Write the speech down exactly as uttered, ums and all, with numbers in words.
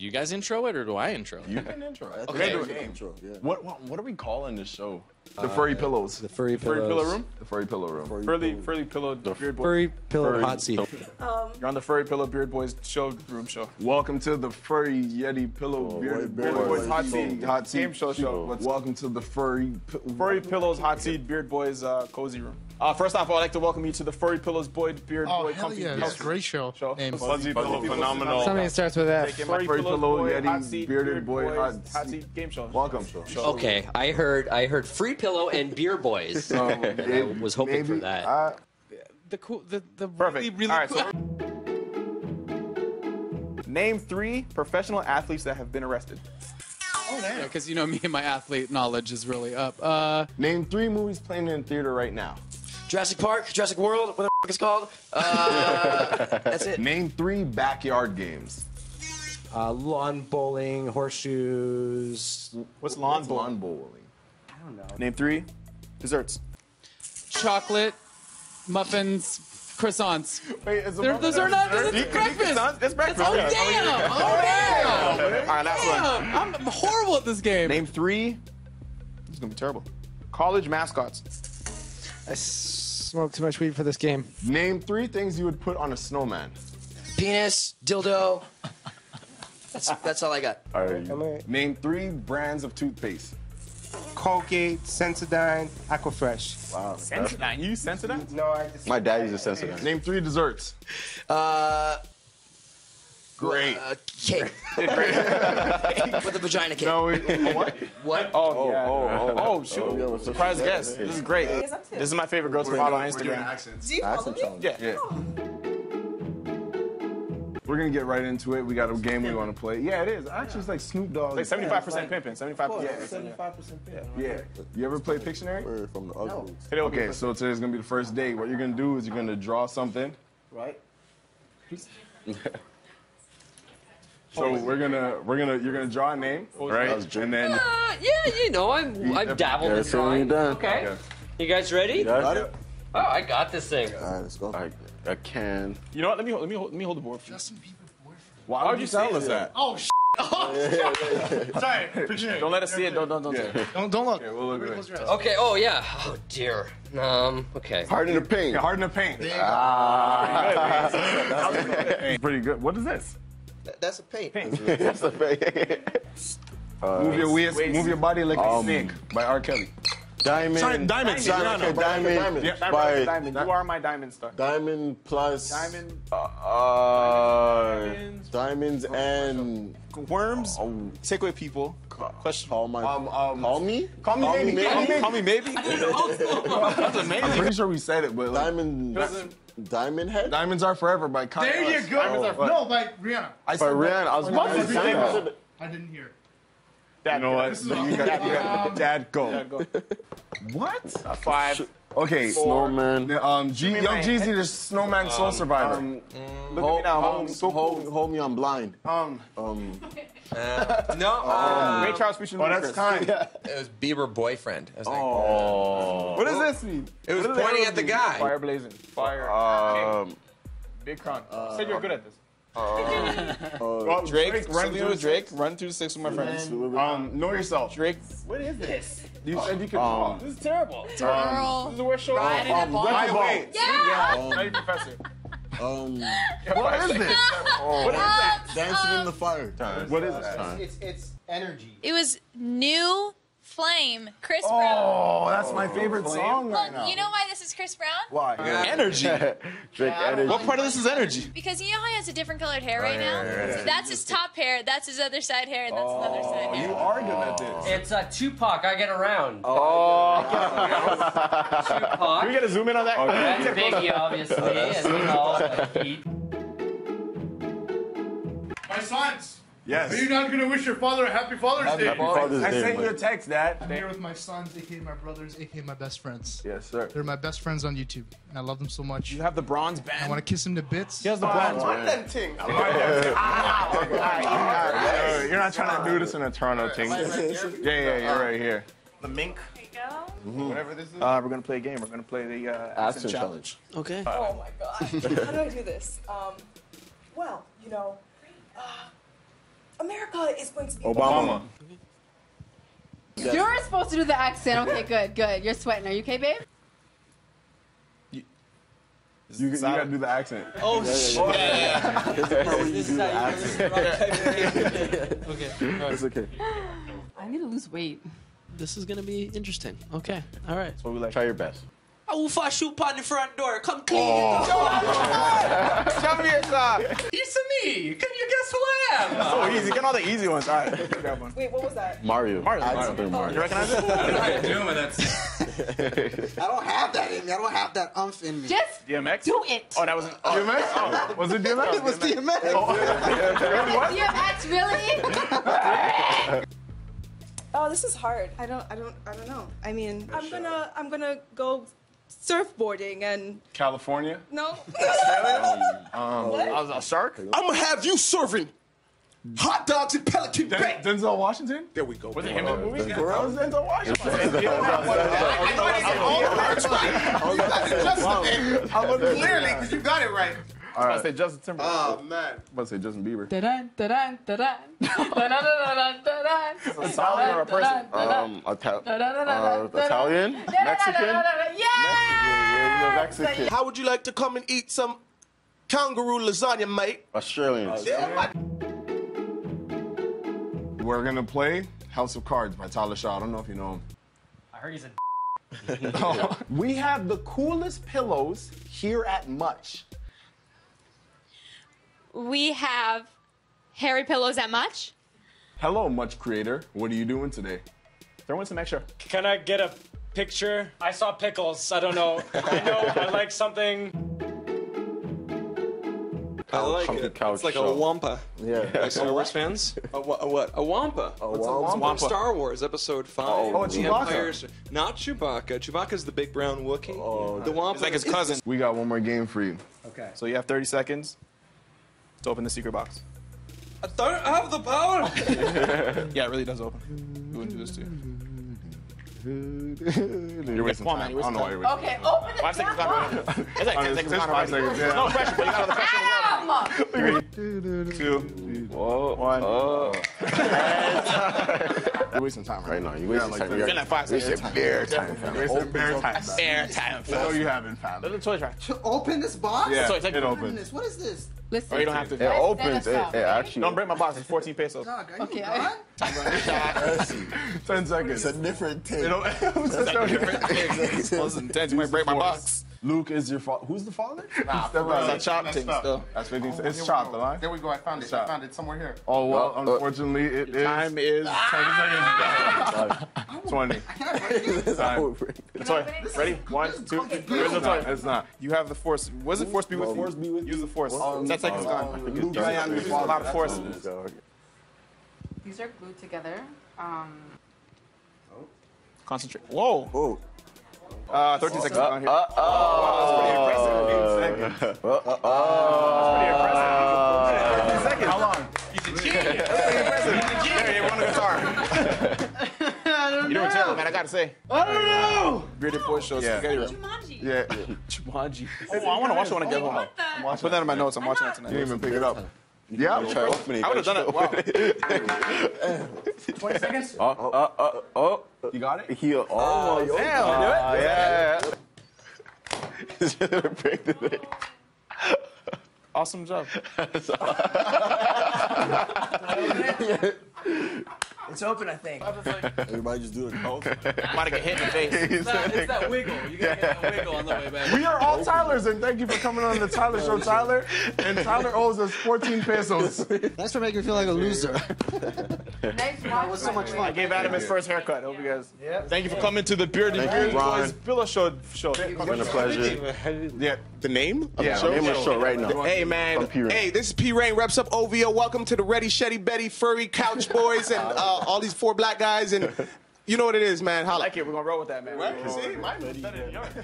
You guys intro it, or do I intro? You can intro. I okay. Do okay. Intro. Yeah. What, what what are we calling this show? The furry uh, pillows. The furry pillows. Furry pillow room. The furry pillow room. Furry furry, pillow. furry pillow. The beard boy. Furry pillow furry. Hot seat. Um, You're on the furry pillow beard boys show room show. Welcome to the furry yeti pillow oh, beard, beard, beard boys hot seat hot seat game show show. Let's Welcome to the furry furry pillows hot seat beard boys uh, cozy room. Uh, first off, I'd like to welcome you to the Furry Pillows Boyd Beard oh, Boy Comfy yeah, House. Great show. show. Fuzzy, Fuzzy Pillow, phenomenal. Something that starts with that. Furry, Furry Pillows Boy, Yeti, Hot Seat, Bearded Beard Boy, Hot Seat. Hot Seat Game Show. Welcome. Show. Okay, I heard I heard Free Pillow and Beer Boys. So I was hoping maybe, for that. Uh, the cool, the, the really, really right, cool. So name three professional athletes that have been arrested. Oh, damn. Because, yeah, you know, me and my athlete knowledge is really up. Uh, Name three movies playing in theater right now. Jurassic Park, Jurassic World, whatever the fuck it's called. Uh, that's it. Name three backyard games. Uh, lawn bowling, horseshoes. What's lawn bowling? Lawn bowling. I don't know. Name three desserts. Chocolate, muffins, croissants. Wait, is there, those are not. This is breakfast. That's breakfast. Oh damn! Oh damn! All right, last one. I'm horrible at this game. Name three. This is gonna be terrible. College mascots. I smoked too much weed for this game. Name three things you would put on a snowman. Penis, dildo. That's, that's all I got. All right. Name three brands of toothpaste. Colgate, Sensodyne, Aquafresh. Wow. Sensodyne? You use Sensodyne? No, I just... My dad uses Sensodyne. Name three desserts. Uh... Great. Uh, cake. With a vagina cake. No, wait, what? What? Oh, oh, yeah. oh, oh, oh, shoot. Oh, surprise yeah, guest. This is great. This is my favorite girl to follow on Instagram. Do you follow me? Yeah. yeah. Oh. We're going to get right into it. We got a game we want to play. Yeah, it is. Actually, it's like Snoop Dogg. It's like seventy-five percent like, pimping. seventy-five percent. Yeah, seventy-five percent pimping. Yeah. yeah. You ever play Pictionary? We're from the ugly. No. Okay, so today's going to be the first day. What you're going to do is you're going to draw something. Right. So we're gonna we're gonna you're gonna draw a name, right? And then uh, yeah, you know I'm I've dabbled in drawing. Okay. okay, you guys ready? You got it? Oh, I got this thing. All right, let's go. I, I can. You know what? Let me let me hold, let me hold the board. Justin Bieber boyfriend. Why, Why would you tell us that? Oh shit! Oh, yeah, yeah, yeah, yeah. Sorry. Appreciate don't let us see it. Don't don't don't. Yeah. Don't don't look. Okay, we'll look okay. Oh yeah. Oh dear. Um. Okay. Harden the paint. Yeah, harden the paint. Ah. Pretty good. What is this? That's a paint. paint. That's a paint. uh, move your waist, waist, move your body like um, a snake by R. Kelly. Diamond. Sorry, diamond. Diamond. Diamond. No, no, diamond. Diamond. Yeah, diamond, by, diamond. You are my diamond star. Diamond plus. Diamond. Uh, uh, diamonds. Diamonds and. Worms. Oh. Take away people. Question. Call my. Um, um, call me. Call me maybe. Call, call me maybe. That's amazing. I'm pretty sure we said it, but like, diamond. Diamond Head? Diamonds Are Forever by Kanye. There you go. Diamonds Are Forever. No, by Rihanna. I by Rihanna. I was about to say that. I didn't hear. Dad, you know what? You got Dad go. Dad go. What? Five. Okay. Snowman. Um, G Young Jeezy, the Snowman um, Soul Survivor. Um, um, look at me now. Hold, um, so hold, hold me, I'm blind. Um. Um. Uh, no. Um, Ray Charles, we should oh, that's time. Yeah. It was Bieber boyfriend. Was oh. What does this mean? It was pointing at the guy. Fire blazing. Fire. Um, Big Kron. Uh, you said you were good at this. Uh, uh, Drake, Drake, run through with Drake. Run through six with my friends. Um, know yourself. Drake. What is this? You oh, said you could um, This is terrible. Um, Girl. This is the worst show. Ride in um, a ball. Yeah. yeah. Um, Now you're professor. Um, yeah, what, is this? Oh. what is that? Dancing um, in the fire. Time. What is that? Time? It's, it's energy. It was New Flame, Chris oh, Brown. Oh, that's my favorite Flame. song Look, right now. You know why this is Chris Brown? Why? Yeah. Energy. Drake yeah. energy. What part of this is energy? Because you know how he has a different colored hair right, right now? Right, right, right. That's his top hair, that's his other side hair, and that's oh, his other side hair. You are good at this. It's uh, Tupac, I Get Around. Oh. I get around. Tupac. Can we get a zoom in on that? Okay. Biggie, obviously. and heat. My sons. Yes. Are you not going to wish your father a happy Father's happy Day? Happy Father's I Day, sent you a text, Dad. I'm here with my sons, a k a my brothers, a k a my best friends. Yes, sir. They're my best friends on YouTube, and I love them so much. You have the bronze band. I want to kiss him to bits. He has the oh, bronze band. I want thing. You're not trying to do this in a Toronto thing. Right, right yeah, yeah, you're right here. The mink. Mm-hmm. Whatever this is. Uh, we're gonna play a game. We're gonna play the uh, accent challenge. Okay. Uh, oh my God. How do I do this? Um, well, you know. Uh, America is going to be Obama. Obama. You're supposed to do the accent. Okay, good, good. You're sweating. Are you okay, babe? You, you gotta do the accent. Oh, yeah, shit. Yeah, yeah, yeah. That's the part where you do the accent. Okay, right. It's okay. I need to lose weight. This is gonna be interesting. Okay, all right. So we like, try your best. I will flash you upon the front door. Come clean. Oh. Oh. Come here, sir. It's me. Can you guess who I am? That's so easy. Get all the easy ones. All right. Grab one. Wait, what was that? Mario. Mario. Mario. Mario. Oh. You recognize it? I do, but that's... I don't have that in me. I don't have that umph in me. Just D M X? Do it. Oh, that was an oh. D M X? Oh. Was it D M X? It was D M X. Oh. D M X, really? Oh, this is hard. I don't I don't I don't know. I mean, For I'm sure. gonna I'm gonna go surfboarding and California? No. Australia? um, um what? I was a shark? I'm gonna have you serving hot dogs and Pelican Bay. Denzel Washington? There we go. Was it him in the movie? That was Denzel Washington. I know I said all the words right. You got it just a bit. Clearly, because you got it right. I was about to say Justin Timberlake. Oh, man. I was about to say Justin Bieber. Da-dun, da-dun, da-dun. Da-dun, da-dun. Italian or a person? Um, Italian? Mexican? Yeah! Mexican. How would you like to come and eat some kangaroo lasagna, mate? Australians. We're gonna play House of Cards by Tyler Shaw. I don't know if you know him. I heard he's a oh. We have the coolest pillows here at MUCH. We have hairy pillows at MUCH. Hello, MUCH creator. What are you doing today? Throw in some extra. Can I get a picture? I saw pickles. I don't know. I know I like something. I like it. Couch it's like show. a Wampa. Yeah. yeah. Like Star Wars fans? A, wa a what? A Wampa. A Wampa. A Wampa. Star Wars Episode five. Oh, oh it's the Chewbacca. Empire's... Not Chewbacca. Chewbacca's the big brown Wookiee. Oh, the Wampa. It's like his cousin. We got one more game for you. Okay. So you have thirty seconds. To open the secret box. I don't have the power! Yeah, it really does open. You wouldn't do this to you. You're wasting time. You're wasting time. You're wasting okay, time. open the secret box! It's like ten seconds. It's five seconds, yeah. There's no pressure, but you got all the pressure in the Two. Whoa. One. Oh. You're wasting time right now. You're wasting time. You're wasting five seconds. You're bare time, fam. You're wasting bare time, fam. Bare time, fam. No, you haven't, fam. Little toy track. To open this box? Yeah, it opens. What is this? Listen, or you don't have to. It opens. It, it actually. Don't break my box. It's fourteen pesos. Dog, are you okay. I... Ten seconds. It's a different thing. It's a different thing. Listen, ten. You might break my box. Luke is your father. Who's the father? Nah, that's right. I chopped things though. That's what oh, It's chopped, all right? There we go. I found it's it. Chopped. I found it somewhere here. Oh well. Uh, unfortunately, uh, it is. Time is. Ah! twenty. Time. Ready? One, two. Here's the toy. It's not. You have the force. Was it force be with you? Use the force. That's like it's gone. Use a lot of force. These are glued together. Um. Concentrate. Whoa. Whoa. Uh, thirteen seconds uh, down here. Uh, oh, wow, that's pretty impressive. eighteen seconds. Uh, uh, oh, that's pretty impressive. Uh, thirteen seconds. How long? He's a genius. That's pretty impressive. He's a genius. He won a guitar. I don't know. You don't tell him, man. I gotta say. I don't know. Greatest boy shows. Yeah. Yeah. Jumanji. Yeah. Jumanji. Oh, I want to watch it when I get home. I'm put that in my notes. I'm watching it tonight. You didn't even pick it up. Yeah, I would have done it. Wow. twenty seconds. Oh, oh, oh, oh. You got it? He, oh, oh damn. Uh, yeah. He's gonna break the thing. Awesome job. It's open, I think. Everybody just do it. I'm about to get hit in the face. It's that, it's that wiggle. You gotta get that wiggle on the way back. We are all Tylers, and thank you for coming on the Tyler Show, Tyler. And Tyler owes us fourteen pesos. That's for making me feel like a loser. Nice watch. It was so much fun. I gave Adam his first haircut. I hope you guys. Yep. Thank you for coming to the Beard and Beard Boys Pillow Show. Show. It's been a pleasure. Yeah. The name? Of yeah. The show? Name of the show right now. Hey man. Hey, this is P. Reign. Reps up O V O. Welcome to the Ready Shetty Betty Furry Couch Boys and. Uh, all these four black guys, and you know what it is, man. Holla. I like it. We're going to roll with that, man. Well, see, mine was better than yours.